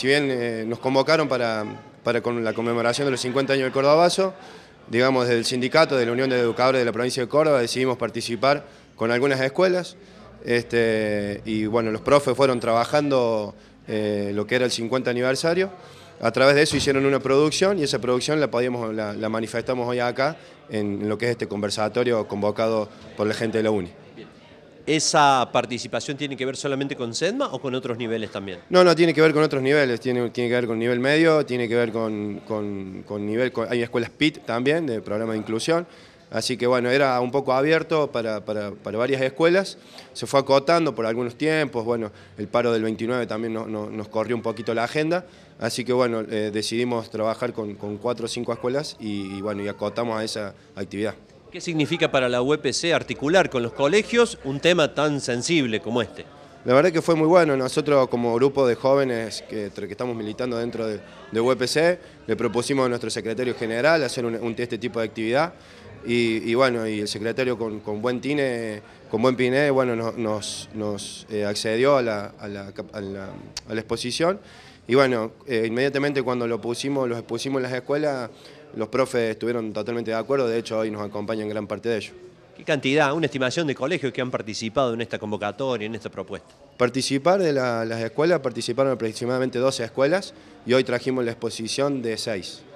si bien nos convocaron para con la conmemoración de los 50 años del Córdobazo, digamos, desde el sindicato de la Unión de Educadores de la Provincia de Córdoba decidimos participar con algunas escuelas, y bueno, los profes fueron trabajando lo que era el 50 aniversario. A través de eso hicieron una producción y esa producción la manifestamos hoy acá en lo que es este conversatorio convocado por la gente de la UNI. ¿Esa participación tiene que ver solamente con SEDMA o con otros niveles también? No, no, tiene que ver con otros niveles, tiene que ver con nivel medio, tiene que ver con hay escuelas PIT también, de programa de inclusión, así que bueno, era un poco abierto para varias escuelas, se fue acotando por algunos tiempos, bueno, el paro del 29 también nos corrió un poquito la agenda, así que bueno, decidimos trabajar con 4 o 5 escuelas y bueno, y acotamos a esa actividad. ¿Qué significa para la UPC articular con los colegios un tema tan sensible como este? La verdad que fue muy bueno. Nosotros como grupo de jóvenes que estamos militando dentro de UPC, le propusimos a nuestro secretario general hacer este tipo de actividad y bueno, y el secretario con buen piné, bueno, nos accedió a la exposición y bueno, inmediatamente cuando los expusimos en las escuelas, los profes estuvieron totalmente de acuerdo, de hecho hoy nos acompañan gran parte de ellos. ¿Qué cantidad, una estimación de colegios que han participado en esta convocatoria, en esta propuesta? Participaron aproximadamente 12 escuelas y hoy trajimos la exposición de 6.